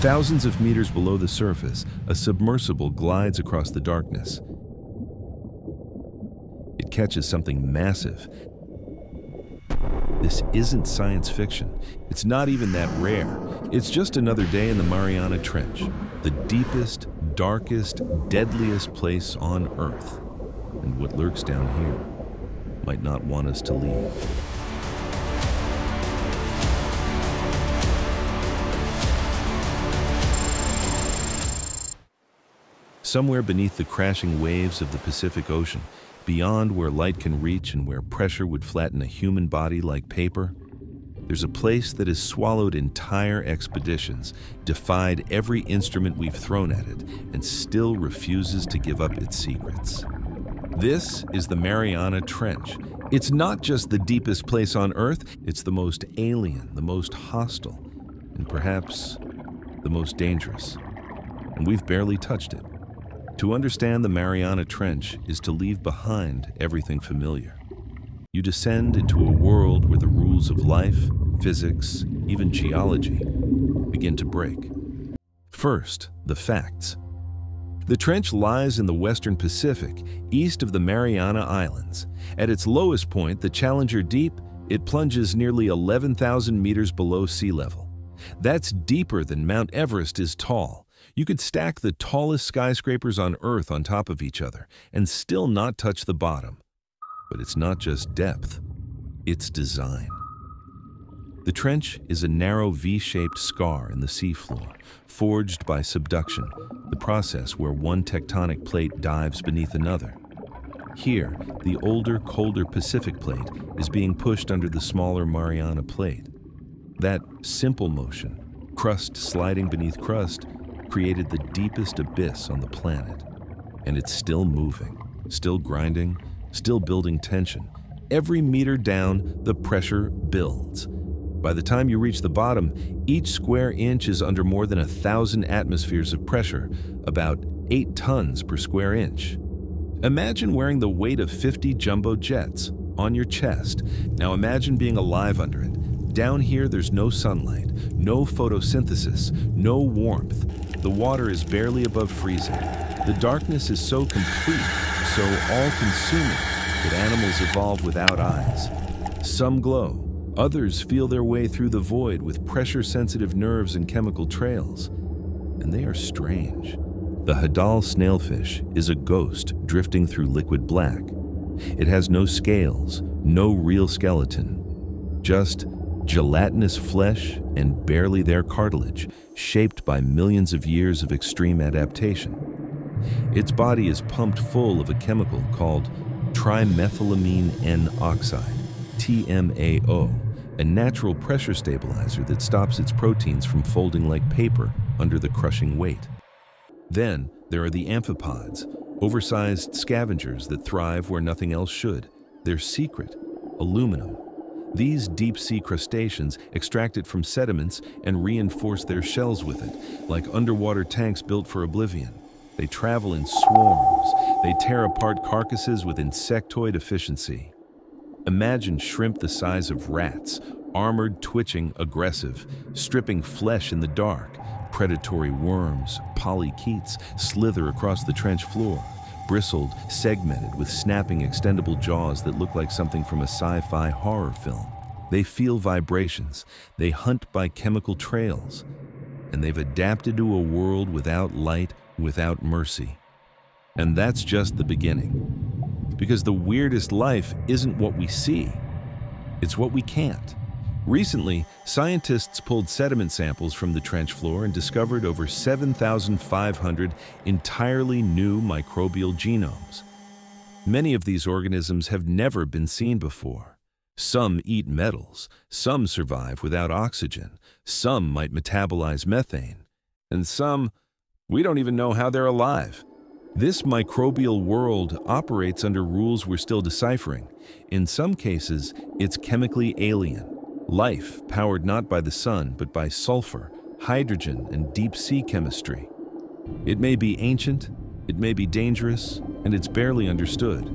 Thousands of meters below the surface, a submersible glides across the darkness. It catches something massive. This isn't science fiction. It's not even that rare. It's just another day in the Mariana Trench, the deepest, darkest, deadliest place on Earth. And what lurks down here might not want us to leave. Somewhere beneath the crashing waves of the Pacific Ocean, beyond where light can reach and where pressure would flatten a human body like paper, there's a place that has swallowed entire expeditions, defied every instrument we've thrown at it, and still refuses to give up its secrets. This is the Mariana Trench. It's not just the deepest place on Earth, it's the most alien, the most hostile, and perhaps the most dangerous. And we've barely touched it. To understand the Mariana Trench is to leave behind everything familiar. You descend into a world where the rules of life, physics, even geology begin to break. First, the facts. The trench lies in the western Pacific, east of the Mariana Islands. At its lowest point, the Challenger Deep, it plunges nearly 11,000 meters below sea level. That's deeper than Mount Everest is tall. You could stack the tallest skyscrapers on Earth on top of each other and still not touch the bottom. But it's not just depth, it's design. The trench is a narrow V-shaped scar in the seafloor, forged by subduction, the process where one tectonic plate dives beneath another. Here, the older, colder Pacific plate is being pushed under the smaller Mariana plate. That simple motion, crust sliding beneath crust, created the deepest abyss on the planet. And it's still moving, still grinding, still building tension. Every meter down, the pressure builds. By the time you reach the bottom, each square inch is under more than 1,000 atmospheres of pressure, about 8 tons per square inch. Imagine wearing the weight of 50 jumbo jets on your chest. Now imagine being alive under it. Down here, there's no sunlight, no photosynthesis, no warmth. The water is barely above freezing. The darkness is so complete, so all-consuming, that animals evolve without eyes. Some glow, others feel their way through the void with pressure-sensitive nerves and chemical trails. And they are strange. The Hadal snailfish is a ghost drifting through liquid black. It has no scales, no real skeleton, just gelatinous flesh and barely there cartilage, shaped by millions of years of extreme adaptation. Its body is pumped full of a chemical called trimethylamine N-oxide, TMAO, a natural pressure stabilizer that stops its proteins from folding like paper under the crushing weight. Then there are the amphipods, oversized scavengers that thrive where nothing else should. Their secret, aluminum. These deep-sea crustaceans extract it from sediments and reinforce their shells with it, like underwater tanks built for oblivion. They travel in swarms. They tear apart carcasses with insectoid efficiency. Imagine shrimp the size of rats, armored, twitching, aggressive, stripping flesh in the dark. Predatory worms, polychaetes, slither across the trench floor, bristled, segmented with snapping extendable jaws that look like something from a sci-fi horror film. They feel vibrations, they hunt by chemical trails, and they've adapted to a world without light, without mercy. And that's just the beginning. Because the weirdest life isn't what we see, it's what we can't. Recently, scientists pulled sediment samples from the trench floor and discovered over 7,500 entirely new microbial genomes. Many of these organisms have never been seen before. Some eat metals, some survive without oxygen, some might metabolize methane, and some, we don't even know how they're alive. This microbial world operates under rules we're still deciphering. In some cases, it's chemically alien. Life powered not by the sun, but by sulfur, hydrogen, and deep sea chemistry. It may be ancient, it may be dangerous, and it's barely understood.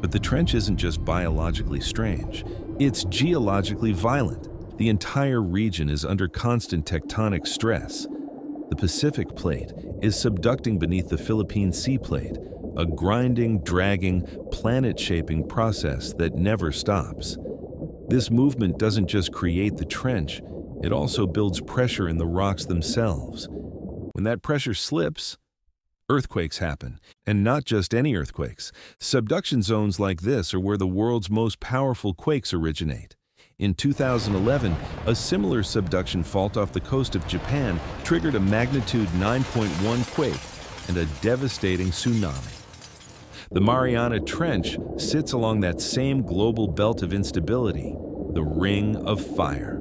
But the trench isn't just biologically strange, it's geologically violent. the entire region is under constant tectonic stress. The Pacific Plate is subducting beneath the Philippine Sea Plate, a grinding, dragging, planet-shaping process that never stops. This movement doesn't just create the trench, it also builds pressure in the rocks themselves. When that pressure slips, earthquakes happen, and not just any earthquakes. Subduction zones like this are where the world's most powerful quakes originate. In 2011, a similar subduction fault off the coast of Japan triggered a magnitude 9.1 quake and a devastating tsunami. The Mariana Trench sits along that same global belt of instability, the Ring of Fire.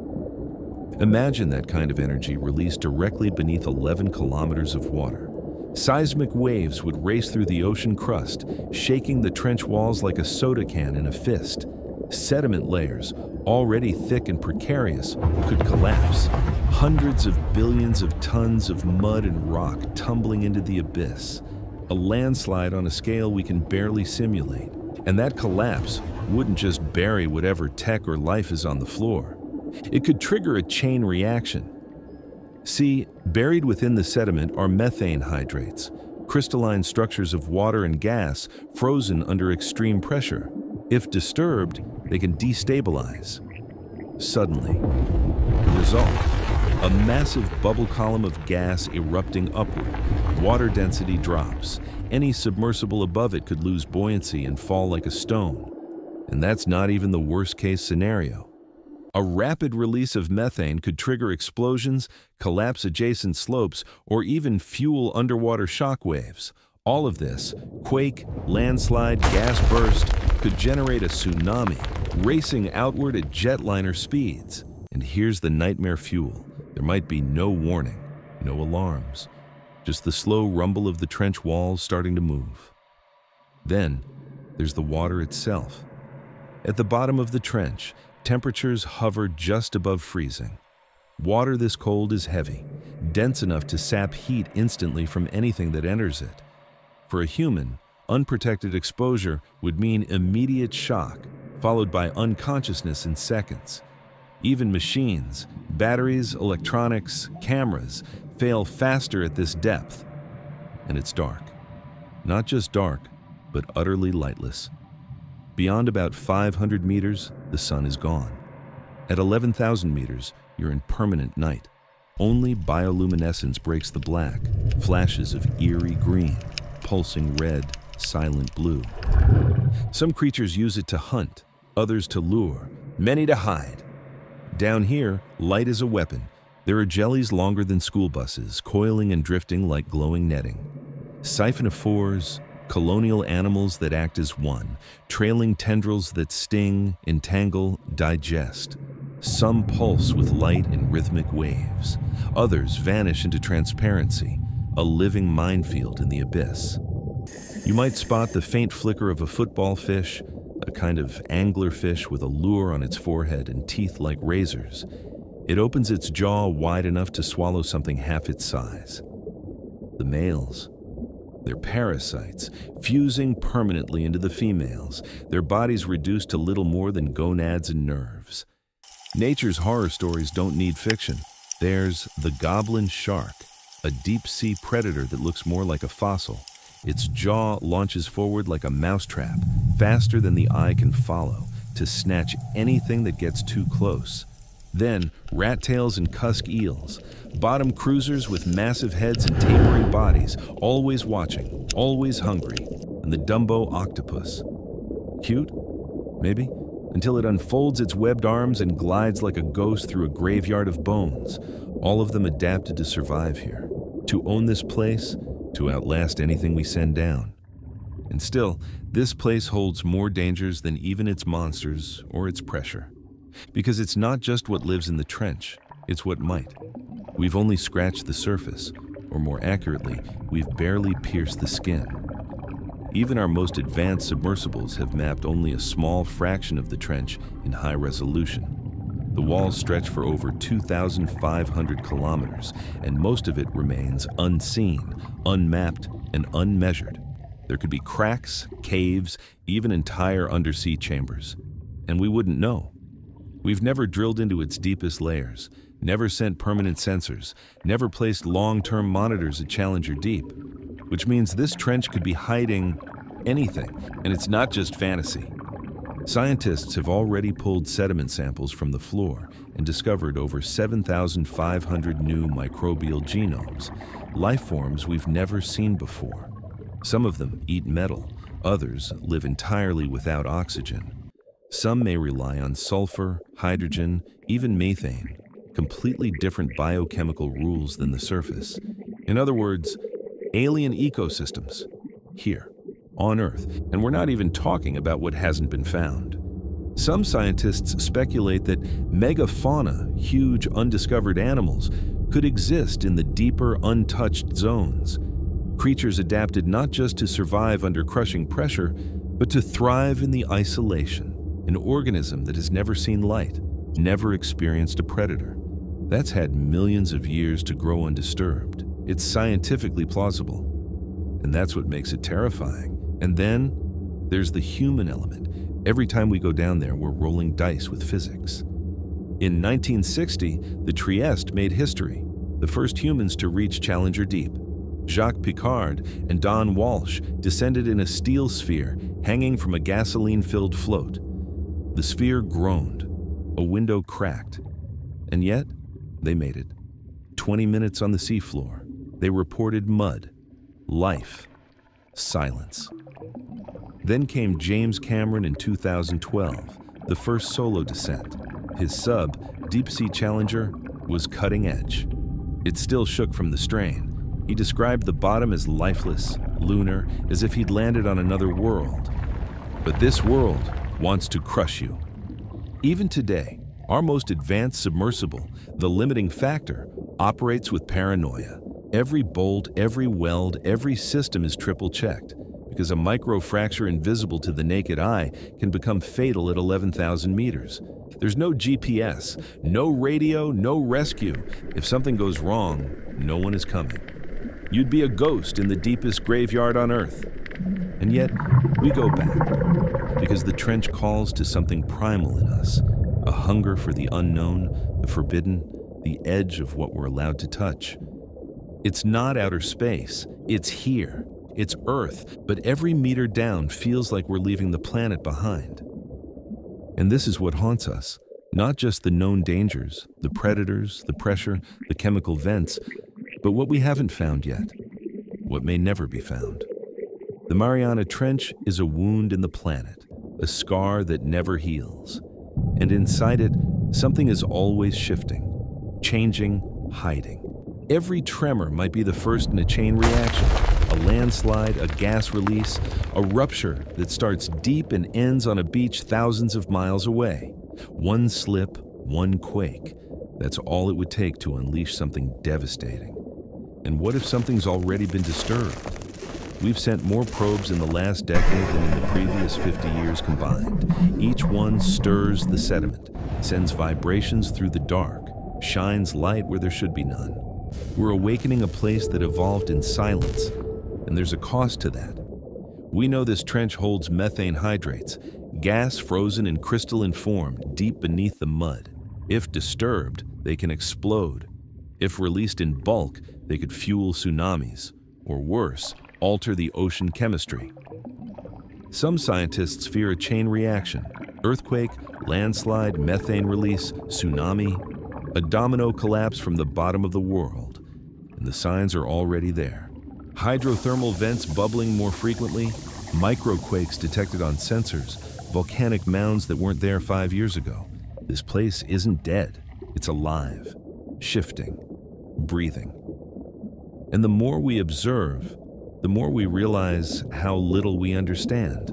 Imagine that kind of energy released directly beneath 11 kilometers of water. Seismic waves would race through the ocean crust, shaking the trench walls like a soda can in a fist. Sediment layers, already thick and precarious, could collapse. Hundreds of billions of tons of mud and rock tumbling into the abyss. A landslide on a scale we can barely simulate. And that collapse wouldn't just bury whatever tech or life is on the floor. It could trigger a chain reaction. See, buried within the sediment are methane hydrates, crystalline structures of water and gas frozen under extreme pressure. If disturbed, they can destabilize. Suddenly, the result, a massive bubble column of gas erupting upward. Water density drops. Any submersible above it could lose buoyancy and fall like a stone. And that's not even the worst-case scenario. A rapid release of methane could trigger explosions, collapse adjacent slopes, or even fuel underwater shock waves. All of this, quake, landslide, gas burst, could generate a tsunami, racing outward at jetliner speeds. And here's the nightmare fuel. There might be no warning, no alarms, just the slow rumble of the trench walls starting to move. Then, there's the water itself. At the bottom of the trench, temperatures hover just above freezing. Water this cold is heavy, dense enough to sap heat instantly from anything that enters it. For a human, unprotected exposure would mean immediate shock, followed by unconsciousness in seconds. Even machines, batteries, electronics, cameras fail faster at this depth. And it's dark. Not just dark, but utterly lightless. Beyond about 500 meters, the sun is gone. At 11,000 meters, you're in permanent night. Only bioluminescence breaks the black, flashes of eerie green, pulsing red, silent blue. Some creatures use it to hunt, others to lure, many to hide. Down here, light is a weapon. There are jellies longer than school buses, coiling and drifting like glowing netting. Siphonophores, colonial animals that act as one, trailing tendrils that sting, entangle, digest. Some pulse with light and rhythmic waves. Others vanish into transparency, a living minefield in the abyss. You might spot the faint flicker of a football fish, a kind of anglerfish with a lure on its forehead and teeth like razors. It opens its jaw wide enough to swallow something half its size. The males, they're parasites, fusing permanently into the females, their bodies reduced to little more than gonads and nerves. Nature's horror stories don't need fiction. There's the goblin shark, a deep-sea predator that looks more like a fossil. Its jaw launches forward like a mousetrap, faster than the eye can follow, to snatch anything that gets too close. Then, rat tails and cusk eels, bottom cruisers with massive heads and tapering bodies, always watching, always hungry, and the Dumbo octopus. Cute? Maybe? Until it unfolds its webbed arms and glides like a ghost through a graveyard of bones, all of them adapted to survive here, to own this place, to outlast anything we send down. And still, this place holds more dangers than even its monsters or its pressure. Because it's not just what lives in the trench, it's what might. We've only scratched the surface, or more accurately, we've barely pierced the skin. Even our most advanced submersibles have mapped only a small fraction of the trench in high resolution. The walls stretch for over 2,500 kilometers, and most of it remains unseen, unmapped, and unmeasured. There could be cracks, caves, even entire undersea chambers. And we wouldn't know. We've never drilled into its deepest layers, never sent permanent sensors, never placed long-term monitors at Challenger Deep, which means this trench could be hiding anything, and it's not just fantasy. Scientists have already pulled sediment samples from the floor and discovered over 7,500 new microbial genomes, life forms we've never seen before. Some of them eat metal, others live entirely without oxygen. Some may rely on sulfur, hydrogen, even methane, completely different biochemical rules than the surface. In other words, alien ecosystems, here, on Earth, and we're not even talking about what hasn't been found. Some scientists speculate that megafauna, huge undiscovered animals, could exist in the deeper, untouched zones. Creatures adapted not just to survive under crushing pressure, but to thrive in the isolation. An organism that has never seen light, never experienced a predator. That's had millions of years to grow undisturbed. It's scientifically plausible. And that's what makes it terrifying. And then there's the human element. Every time we go down there, we're rolling dice with physics. In 1960, the Trieste made history, the first humans to reach Challenger Deep. Jacques Picard and Don Walsh descended in a steel sphere hanging from a gasoline-filled float. The sphere groaned, a window cracked, and yet they made it. 20 minutes on the seafloor, they reported mud, life, silence. Then came James Cameron in 2012, the first solo descent. His sub, Deepsea Challenger, was cutting edge. It still shook from the strain. He described the bottom as lifeless, lunar, as if he'd landed on another world. But this world wants to crush you. Even today, our most advanced submersible, the Limiting Factor, operates with paranoia. Every bolt, every weld, every system is triple-checked, because a microfracture invisible to the naked eye can become fatal at 11,000 meters. There's no GPS, no radio, no rescue. If something goes wrong, no one is coming. You'd be a ghost in the deepest graveyard on Earth. And yet, we go back. Because the trench calls to something primal in us, a hunger for the unknown, the forbidden, the edge of what we're allowed to touch. It's not outer space, it's here, it's Earth, but every meter down feels like we're leaving the planet behind. And this is what haunts us, not just the known dangers, the predators, the pressure, the chemical vents, but what we haven't found yet, what may never be found. The Mariana Trench is a wound in the planet, a scar that never heals. And inside it, something is always shifting, changing, hiding. Every tremor might be the first in a chain reaction, a landslide, a gas release, a rupture that starts deep and ends on a beach thousands of miles away. One slip, one quake. That's all it would take to unleash something devastating. And what if something's already been disturbed? We've sent more probes in the last decade than in the previous 50 years combined. Each one stirs the sediment, sends vibrations through the dark, shines light where there should be none. We're awakening a place that evolved in silence, and there's a cost to that. We know this trench holds methane hydrates, gas frozen in crystalline form deep beneath the mud. If disturbed, they can explode. If released in bulk, they could fuel tsunamis, or worse, alter the ocean chemistry. Some scientists fear a chain reaction, earthquake, landslide, methane release, tsunami, a domino collapse from the bottom of the world. And the signs are already there. Hydrothermal vents bubbling more frequently, microquakes detected on sensors, volcanic mounds that weren't there 5 years ago. This place isn't dead, it's alive, shifting, breathing. And the more we observe, the more we realize how little we understand.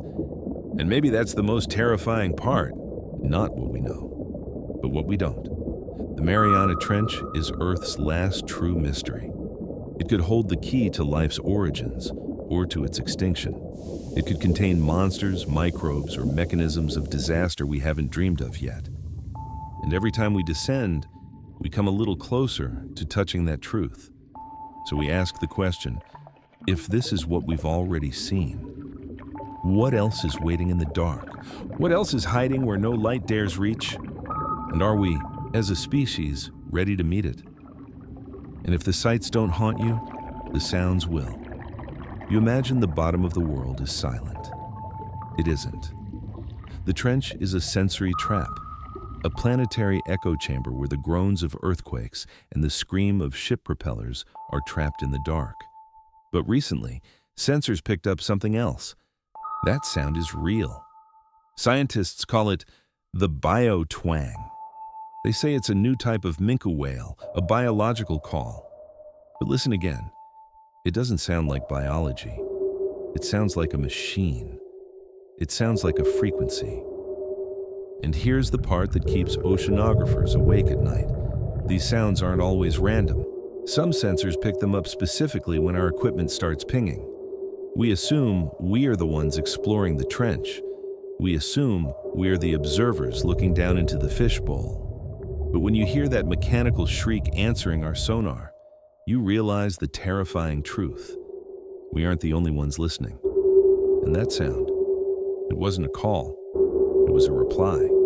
And maybe that's the most terrifying part, not what we know, but what we don't. The Mariana Trench is Earth's last true mystery. It could hold the key to life's origins or to its extinction. It could contain monsters, microbes, or mechanisms of disaster we haven't dreamed of yet. And every time we descend, we come a little closer to touching that truth. So we ask the question, if this is what we've already seen, what else is waiting in the dark? What else is hiding where no light dares reach? And are we, as a species, ready to meet it? And if the sights don't haunt you, the sounds will. You imagine the bottom of the world is silent. It isn't. The trench is a sensory trap, a planetary echo chamber where the groans of earthquakes and the scream of ship propellers are trapped in the dark. But recently, sensors picked up something else. That sound is real. Scientists call it the biotwang. They say it's a new type of minke whale, a biological call. But listen again. It doesn't sound like biology. It sounds like a machine. It sounds like a frequency. And here's the part that keeps oceanographers awake at night. These sounds aren't always random. Some sensors pick them up specifically when our equipment starts pinging. We assume we are the ones exploring the trench. We assume we are the observers looking down into the fishbowl. But when you hear that mechanical shriek answering our sonar, you realize the terrifying truth. We aren't the only ones listening. And that sound, it wasn't a call, it was a reply.